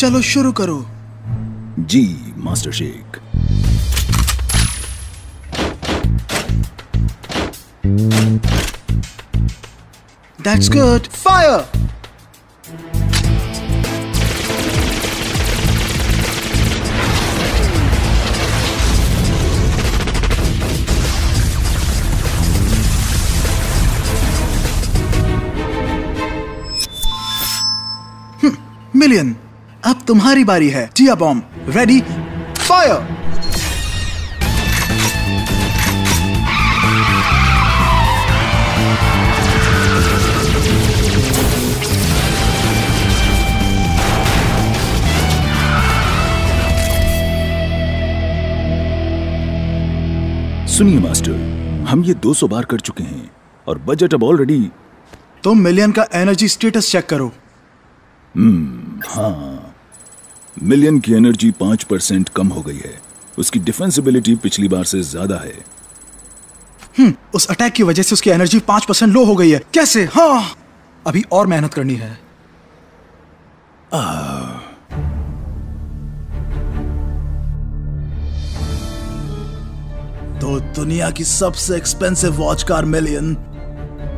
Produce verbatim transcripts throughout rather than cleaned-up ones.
चलो शुरू करो। जी master Sheikh. That's good. Fire! Million, अब तुम्हारी बारी है। Jiya bomb ready, fire! सुनिए मास्टर, हम ये दो सौ बार कर चुके हैं और बजट अब ऑलरेडी। तुम मिलियन का एनर्जी स्टेटस चेक करो। हम्म, हाँ, मिलियन की एनर्जी पांच परसेंट कम हो गई है। उसकी डिफेंसिबिलिटी पिछली बार से ज्यादा है। हम्म, उस अटैक की वजह से उसकी एनर्जी पांच परसेंट लो हो गई है। कैसे? हाँ, अभी और मेहनत करनी है। आ, तो दुनिया की सबसे एक्सपेंसिव वॉच कार मिलियन,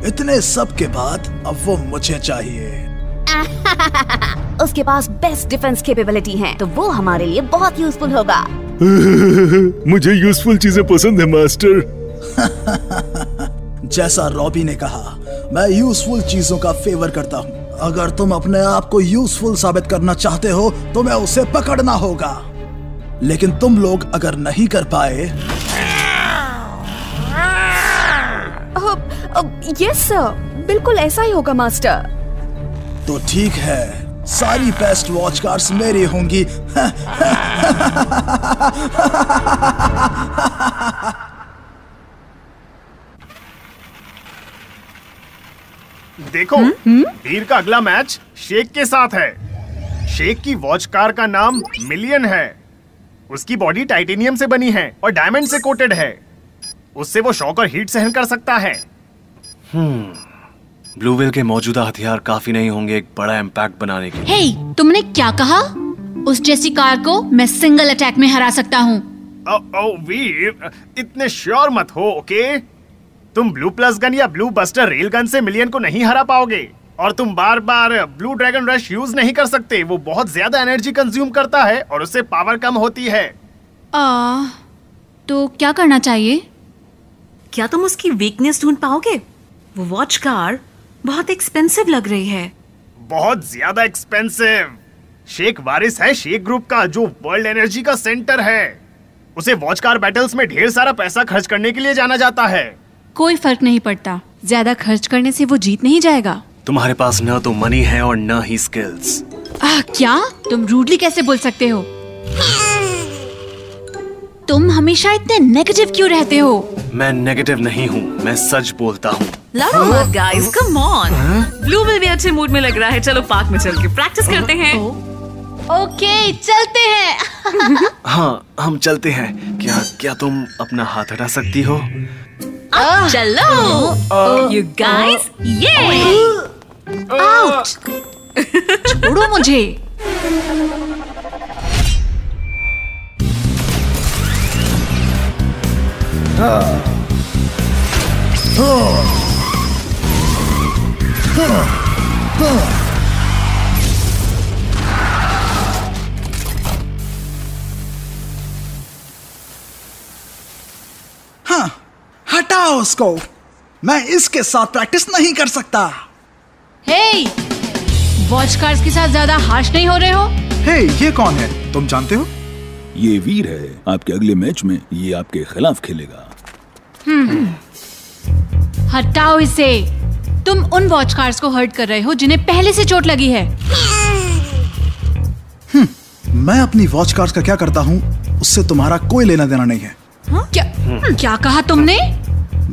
इतने सब के बाद अब वो मुझे चाहिए। उसके पास बेस्ट डिफेंस कैपेबिलिटी है, तो वो हमारे लिए बहुत यूजफुल होगा। मुझे यूजफुल चीजें पसंद है मास्टर। जैसा रॉबी ने कहा, मैं यूजफुल चीजों का फेवर करता हूँ। अगर तुम अपने आप को यूजफुल साबित करना चाहते हो तो मैं उसे पकड़ना होगा, लेकिन तुम लोग अगर नहीं कर पाए। यस सर, बिल्कुल ऐसा ही होगा मास्टर। तो ठीक है, सारी बेस्ट वॉच कार्स मेरी होंगी। देखो, वीर का अगला मैच शेक के साथ है। शेक की वॉच कार का नाम मिलियन है। उसकी बॉडी टाइटेनियम से बनी है और डायमंड से कोटेड है। उससे वो शॉक और हीट सहन कर सकता है। हम्म, ब्लू विल के मौजूदा हथियार काफी नहीं होंगे एक बड़ा इम्पैक्ट बनाने के। हे, hey, तुमने क्या कहा? उस जैसी कार को मैं सिंगल अटैक में हरा सकता हूँ। ओ, ओ, वीर, इतने श्योर मत हो। ओके, तुम ब्लू प्लस गन या ब्लू बस्टर रेल गन से मिलियन को नहीं हरा पाओगे, और तुम बार बार ब्लू ड्रैगन रश यूज नहीं कर सकते। वो बहुत ज्यादा एनर्जी कंज्यूम करता है और उससे पावर कम होती है। आ, तो क्या करना चाहिए? क्या तुम उसकी वीकनेस ढूंढ पाओगे? वो वॉच कार बहुत एक्सपेंसिव लग रही है। बहुत ज्यादा एक्सपेंसिव। शेख वारिस है शेख ग्रुप का, जो वर्ल्ड एनर्जी का सेंटर है। उसे वॉच कार बैटल्स में ढेर सारा पैसा खर्च करने के लिए जाना जाता है। कोई फर्क नहीं पड़ता, ज्यादा खर्च करने से वो जीत नहीं जाएगा। तुम्हारे पास न तो मनी है और न ही स्किल्स। आ, क्या तुम रूडली कैसे बोल सकते हो? तुम हमेशा इतने नेगेटिव क्यों रहते हो? मैं नेगेटिव नहीं हूँ, मैं सच बोलता हूँ। लड़ो मत guys, come on. Blue Will भी अच्छे मूड में लग रहा है। चलो पार्क में चल के प्रैक्टिस करते हैं। ओके, चलते हैं। हाँ, हम चलते हैं। क्या क्या तुम अपना हाथ हटा सकती हो? अब चलो यू गाइस। ये आउट। छोड़ो मुझे। हाँ, हटाओ उसको। मैं इसके साथ प्रैक्टिस नहीं कर सकता। हे, वॉच कार्स के साथ ज्यादा हार्श नहीं हो रहे हो? हे, ये कौन है? तुम जानते हो? ये वीर है। आपके अगले मैच में ये आपके खिलाफ खेलेगा। हम्म, हटाओ इसे। तुम उन वॉच कार्स को हर्ट कर रहे हो जिन्हें पहले से चोट लगी है। हम्म, मैं अपनी वॉच कार्स का क्या करता हूँ उससे तुम्हारा कोई लेना देना नहीं है। हा? क्या क्या कहा तुमने?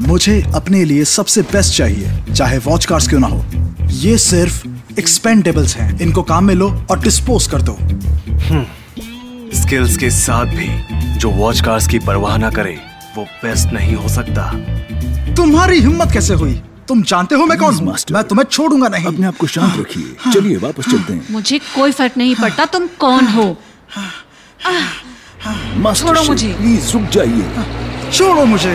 मुझे अपने लिए सबसे बेस्ट चाहिए, चाहे वॉच कार्स क्यों ना हो। ये सिर्फ एक्सपेंडेबल्स हैं। इनको काम में लो और डिस्पोज कर दो। स्किल्स के साथ भी जो वॉच कार्स की परवाह ना करे वो बेस्ट नहीं हो सकता। तुम्हारी हिम्मत कैसे हुई? तुम जानते हो मैं कौन हूँ? मैं तुम्हें छोड़ूंगा नहीं। अपने आप को शांत रखिए, चलिए वापस चलते हैं। मुझे कोई फर्क नहीं पड़ता तुम कौन हो। छोड़ो मुझे, प्लीज रुक जाइए, छोड़ो मुझे।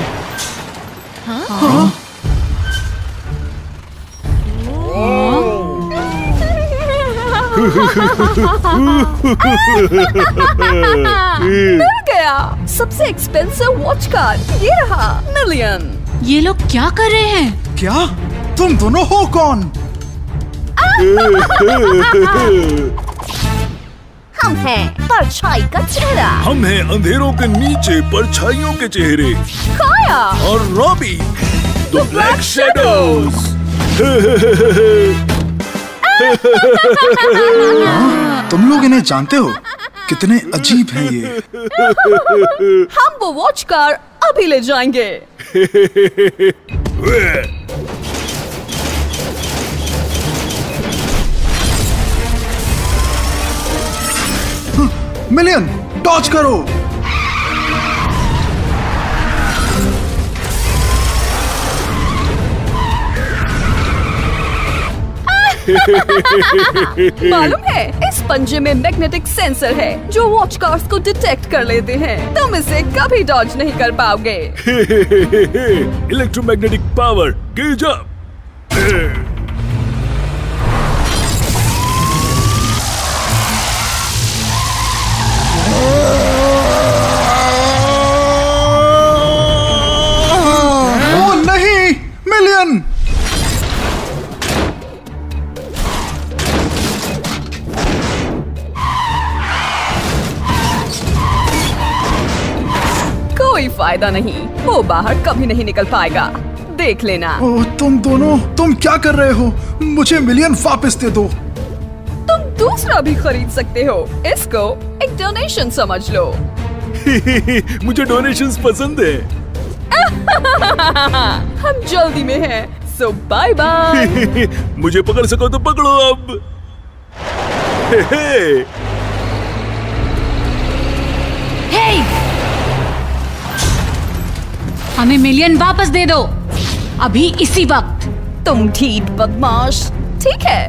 मिल गया, सबसे एक्सपेंसिव वॉच कार ये रहा, मिलियन। ये लोग क्या कर रहे हैं? क्या तुम दोनों हो कौन? हम हैं परछाई का चेहरा, हम हैं अंधेरों के नीचे परछाइयों के चेहरे, काया और रॉबी द ब्लैक शैडोज। तुम लोग इन्हें जानते हो? कितने अजीब हैं ये। हम वो वॉच कार अभी ले जाएंगे। मिलियन टॉर्च करो। मालूम है इस पंजे में मैग्नेटिक सेंसर है जो वॉच कार्स को डिटेक्ट कर लेते हैं, तुम इसे कभी डॉज नहीं कर पाओगे। Electromagnetic power gauge up. Oh नहीं मिलियन, कोई फायदा नहीं, वो बाहर कभी नहीं निकल पाएगा, देख लेना। ओ, तुम दोनों, तुम क्या कर रहे हो? मुझे मिलियन वापस दे दो। तुम दूसरा भी खरीद सकते हो, इसको एक डोनेशन समझ लो। मुझे डोनेशंस पसंद है। हम जल्दी में हैं, सो बाय बाय। मुझे पकड़ सको तो पकड़ो अब। hey! हमें मिलियन वापस दे दो अभी इसी वक्त। तुम ठीक बदमाश, ठीक है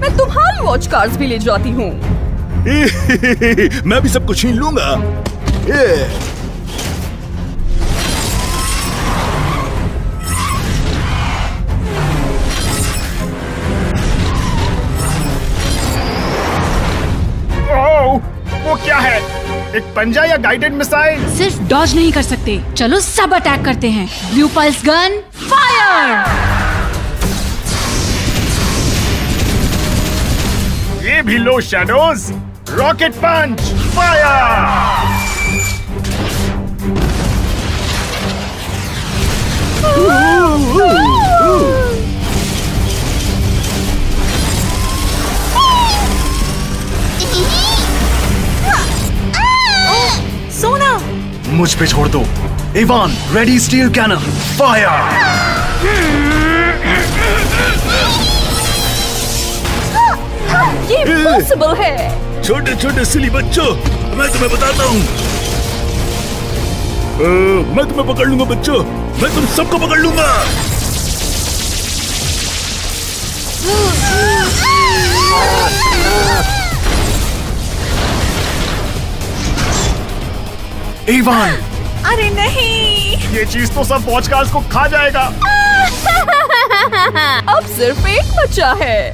मैं तुम्हारी वॉच कार्स भी ले जाती हूँ। मैं भी सब कुछ छीन लूंगा। ओह, वो क्या है? एक पंजा या गाइडेड मिसाइल? सिर्फ डॉज नहीं कर सकते, चलो सब अटैक करते हैं। Blue pulse gun fire. ये भी लो शैडोज, रॉकेट पंच फायर। सोना मुझ पे छोड़ दो। Ivan ready, steel cannon fire. ये पॉसिबल है। छोटे छोटे सिली बच्चों, मैं तुम्हें बताता हूँ। मैं तुम्हें पकड़ लूंगा बच्चों, मैं तुम सबको पकड़ लूंगा। इवान, अरे नहीं, ये चीज तो सब वॉच कार्स को खा जाएगा। अब सिर्फ एक बचा है।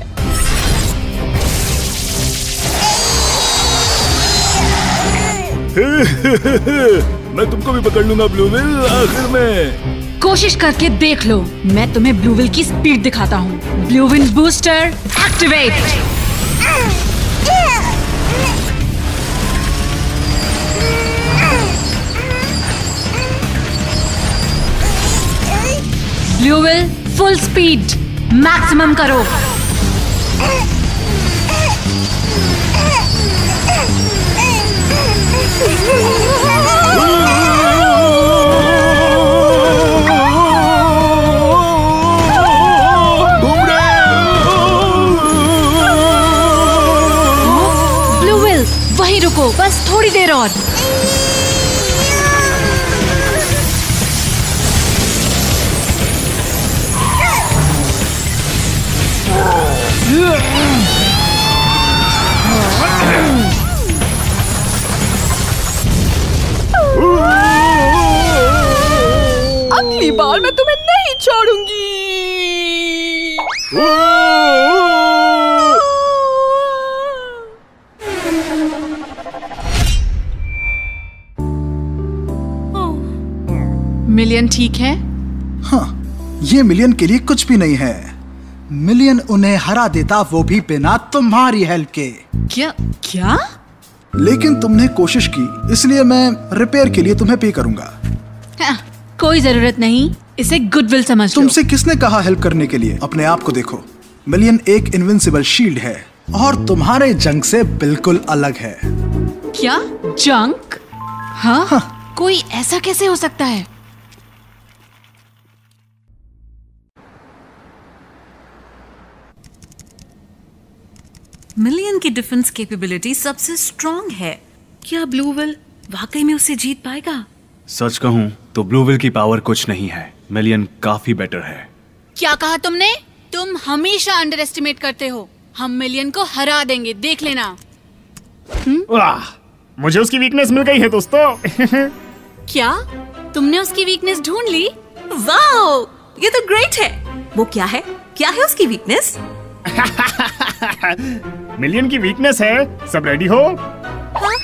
मैं तुमको भी पकड़ लूंगा ब्लू विल, आखिर में। कोशिश करके देख लो, मैं तुम्हें ब्लू विल की स्पीड दिखाता हूँ। Blue Will booster activate. Blue Will full speed maximum करो। ब्लू विल वहीं रुको, बस थोड़ी देर और। अगली बार मैं तुम्हें नहीं छोड़ूंगी। मिलियन ठीक है? हाँ, ये मिलियन के लिए कुछ भी नहीं है। मिलियन उन्हें हरा देता, वो भी बिना तुम्हारी हेल्प के। क्या क्या? लेकिन तुमने कोशिश की, इसलिए मैं रिपेयर के लिए तुम्हें पे करूंगा। हाँ, कोई जरूरत नहीं, इसे गुडविल समझ लो। तुमसे किसने कहा हेल्प करने के लिए? अपने आप को देखो। मिलियन एक इनविंसिबल शील्ड है और तुम्हारे जंग से बिल्कुल अलग है। क्या जंग? हाँ, हाँ। कोई ऐसा कैसे हो सकता है? मिलियन की डिफेंस कैपेबिलिटी सबसे स्ट्रॉन्ग है। क्या ब्लू विल वाकई में उसे जीत पाएगा? सच कहूँ तो ब्लू विल की पावर कुछ नहीं है। मिलियन काफी बेटर है। क्या कहा तुमने? तुम हमेशा अंडर एस्टिमेट करते हो। हम मिलियन को हरा देंगे, देख लेना। वाह, मुझे उसकी वीकनेस मिल गई है दोस्तों। क्या तुमने उसकी वीकनेस ढूंढ ली? वाह, ये तो ग्रेट है। वो क्या है? क्या है उसकी वीकनेस? मिलियन की वीकनेस है। सब रेडी हो? हाँ?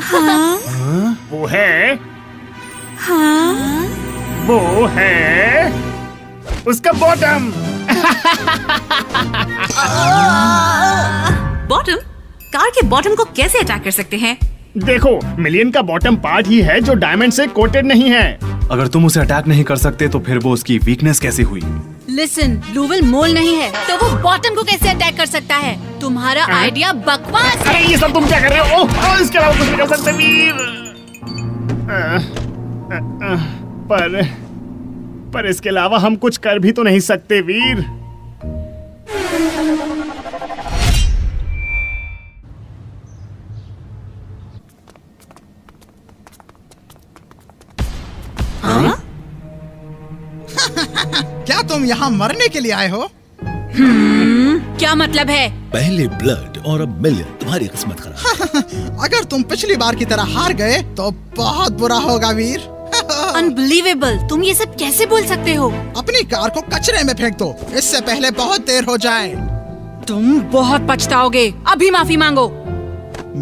हाँ? हाँ? वो है हाँ? वो है उसका बॉटम। बॉटम? कार के बॉटम को कैसे अटैक कर सकते हैं? देखो, मिलियन का बॉटम पार्ट ही है जो डायमंड से कोटेड नहीं है। अगर तुम उसे अटैक नहीं कर सकते तो फिर वो उसकी वीकनेस कैसे हुई? लिसन, ब्लू विल मोल नहीं है तो वो बॉटम को कैसे अटैक कर सकता है? तुम्हारा आइडिया बकवास है। अरे ये सब तुम क्या कर रहे हो? ओह, इसके अलावा कुछ नहीं कर सकते वीर। पर पर इसके अलावा हम कुछ कर भी तो नहीं सकते वीर। तुम यहाँ मरने के लिए आए हो? क्या मतलब है? पहले ब्लड और अब मिलियन, तुम्हारी किस्मत खराब। अगर तुम पिछली बार की तरह हार गए तो बहुत बुरा होगा वीर। अनबिलीवेबल, तुम ये सब कैसे बोल सकते हो? अपनी कार को कचरे में फेंक दो, इससे पहले बहुत देर हो जाए। तुम बहुत पछताओगे। अभी माफी मांगो।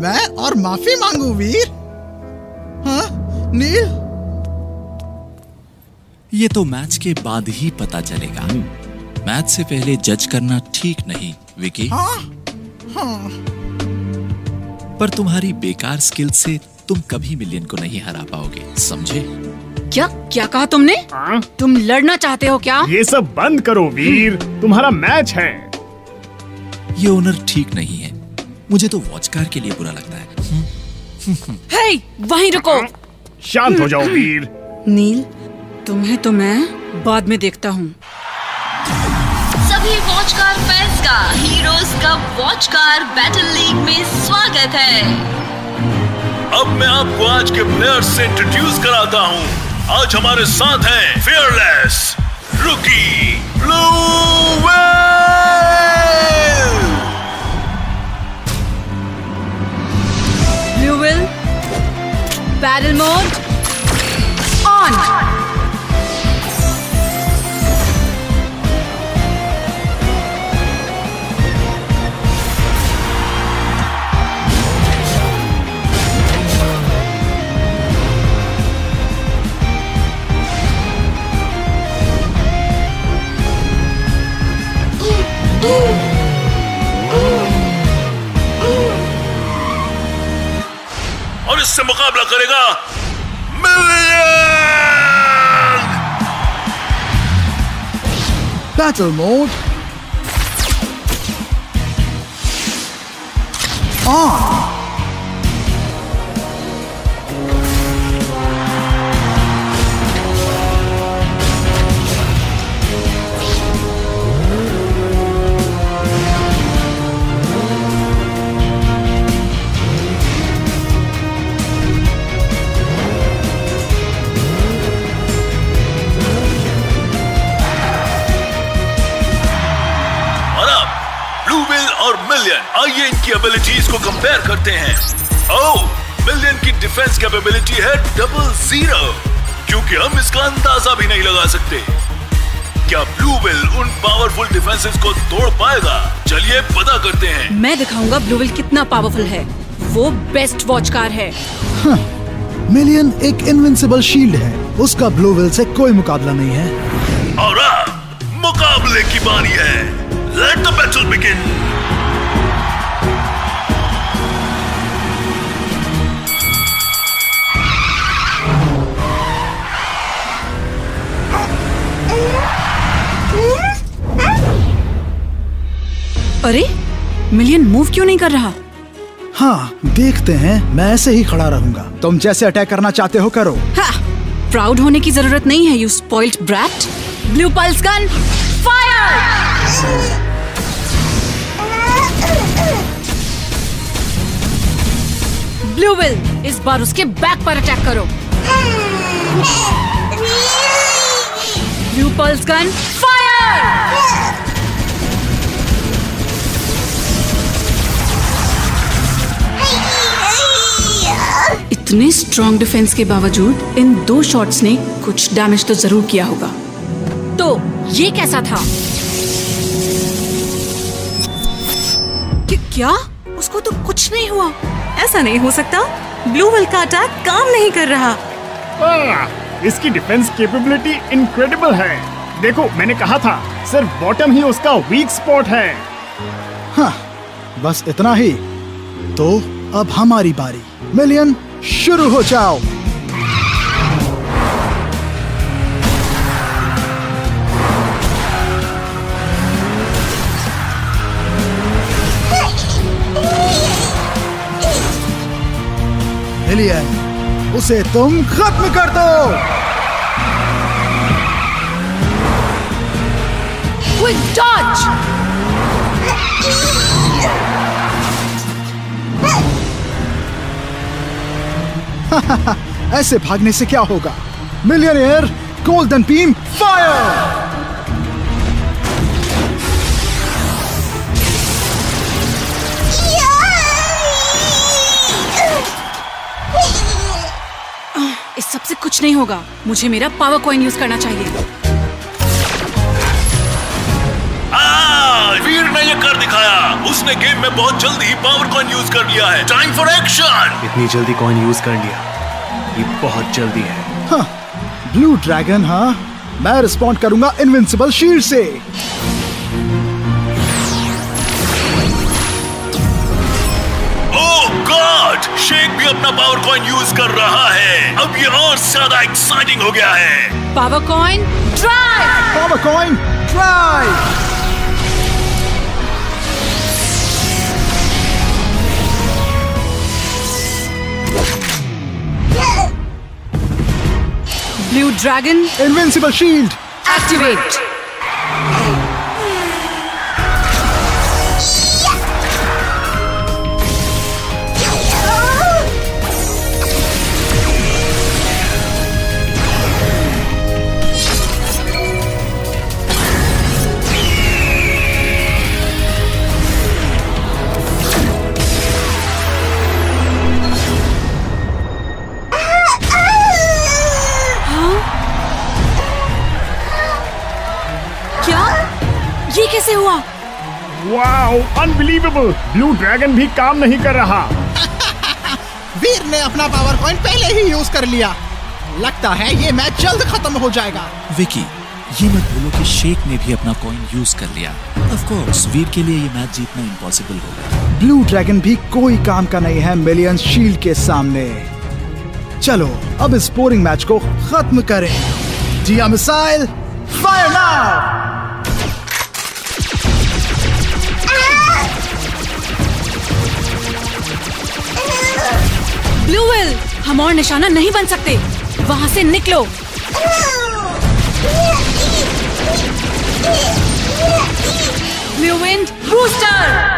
मैं और माफी मांगू वीर? हाँ नील, ये तो मैच के बाद ही पता चलेगा। मैच से पहले जज करना ठीक नहीं विकी। हाँ, हाँ। पर तुम्हारी बेकार स्किल से तुम कभी मिलियन को नहीं हरा पाओगे, समझे? क्या क्या कहा तुमने? आ? तुम लड़ना चाहते हो क्या? ये सब बंद करो वीर, तुम्हारा मैच है। ये ओनर ठीक नहीं है। मुझे तो वॉच कार के लिए बुरा लगता है। हे, वहीं रुको। शांत हो जाओ वीर। नील, तुम्हें तो मैं बाद में देखता हूँ। सभी वॉच कार फैंस का हीरोज का वॉच कार बैटल लीग में स्वागत है। अब मैं आपको आज के प्लेयर्स से इंट्रोड्यूस कराता हूँ। आज हमारे साथ हैं फियरलेस रुकी Blue Will. Blue Will, battle mode on. और इससे मुकाबला करेगा Million. Battle mode on. Million. आइए इनकी एबिलिटीज को कंपेयर करते हैं। ओह, मिलियन की डिफेंस कैपेबिलिटी है डबल जीरो, क्योंकि हम इसका अंदाजा भी नहीं लगा सकते। क्या ब्लू विल उन पावरफुल डिफेंसेस को तोड़ पाएगा? चलिए पता करते हैं। मैं दिखाऊंगा ब्लू विल कितना पावरफुल है। वो बेस्ट वॉच कार है। हाँ, मिलियन एक इनविंसिबल शील्ड है, उसका ब्लू विल से कोई मुकाबला नहीं है। और अब मुकाबले की बारी है। Let the battle begin. अरे, मिलियन मूव क्यों नहीं कर रहा? हाँ, देखते हैं। मैं ऐसे ही खड़ा रहूंगा। तुम जैसे अटैक करना चाहते हो करो। हाँ, प्राउड होने की जरूरत नहीं है, you spoiled brat. Blue pulse gun fire. Blue Will, इस बार उसके बैक पर अटैक करो। Blue pulse gun fire. इतने स्ट्रॉन्ग डिफेंस के बावजूद इन दो शॉट्स ने कुछ डैमेज तो जरूर किया होगा। तो ये कैसा था? कि क्या उसको तो कुछ नहीं हुआ? ऐसा नहीं हो सकता। ब्लू विल का अटैक काम नहीं कर रहा। आ, इसकी डिफेंस कैपेबिलिटी इनक्रेडिबल है। देखो, मैंने कहा था, सिर्फ बॉटम ही उसका वीक स्पॉट है। हाँ, बस इतना ही। तो अब हमारी बारी। मिलियन, शुरू हो जाओ। मिलियन, उसे तुम खत्म कर दो। Quick dodge. ऐसे भागने से क्या होगा? Millionaire golden beam fire. इस सबसे कुछ नहीं होगा। मुझे मेरा पावर कॉइन यूज करना चाहिए। आ, वीर ने ये कर दिखाया। उसने गेम में बहुत जल्दी ही पावर कॉइन यूज कर लिया है। Time for action. इतनी जल्दी कॉइन यूज कर लिया, ये बहुत जल्दी है। हाँ, ब्लू ड्रैगन। हाँ, मैं रिस्पॉन्ड करूंगा इनविंसिबल शील्ड से। ओह गॉड, शेक भी अपना पावर कॉइन यूज कर रहा है। अब ये और ज्यादा एक्साइटिंग हो गया है। Power coin drive. Power coin drive. Blue dragon invincible shield activate. कैसे हुआ? Wow, unbelievable. ब्लू ड्रैगन भी काम नहीं कर रहा। वीर ने अपना पावर कॉइन पहले ही यूज कर लिया। लगता है ये मैच जल्द खत्म हो जाएगा। विकी, ये मत भूलो कि शेक ने भी अपना कॉइन यूज कर लिया। ऑफ कोर्स, वीर के लिए ये मैच जीतना इम्पॉसिबल होगा। ब्लू ड्रैगन भी कोई काम का नहीं है मिलियन शील्ड के सामने। चलो अब इस बोरिंग मैच को खत्म करें। Jiya missile fire now. Blue Will, हम और निशाना नहीं बन सकते। वहाँ से निकलो। Blue wind booster.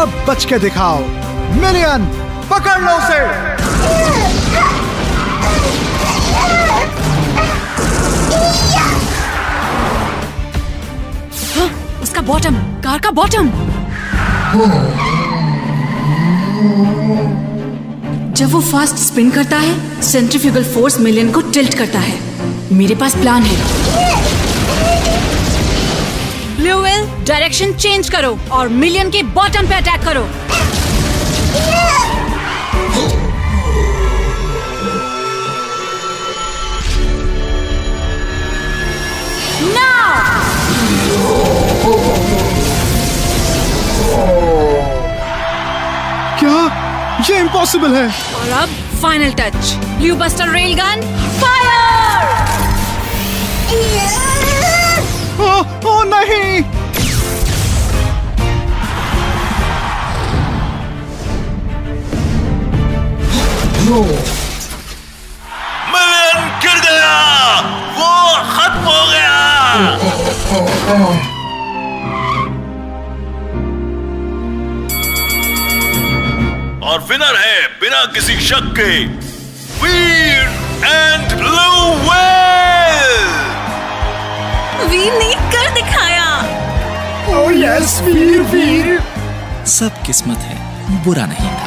अब बच के दिखाओ। मिलियन, पकड़ लो उसे। हाँ, उसका बॉटम, कार का बॉटम। जब वो फास्ट स्पिन करता है सेंट्रीफ्यूगल फोर्स मिलियन को टिल्ट करता है। मेरे पास प्लान है। ब्लू विल, डायरेक्शन चेंज करो और मिलियन के बॉटम पे अटैक करो। क्या ये इम्पॉसिबल है? और अब final touch, blue buster railgun fire. Oh, oh नहीं, मिलियन गिर गया, वो खत्म हो गया। और विनर है बिना किसी शक के Veer and Blue Will. Veer ने कर दिखाया। Oh yes Veer Veer. सब किस्मत है, बुरा नहीं था।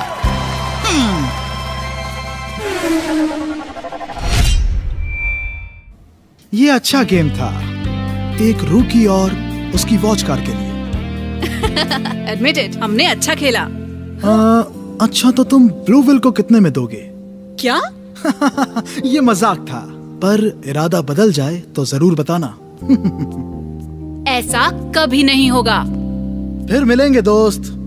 ये अच्छा गेम था, एक रूकी और उसकी वॉच कार के लिए। एडमिटेड, हमने अच्छा खेला। आ, अच्छा तो तुम ब्लू विल को कितने में दोगे? क्या? ये मजाक था, पर इरादा बदल जाए तो जरूर बताना। ऐसा कभी नहीं होगा। फिर मिलेंगे दोस्त।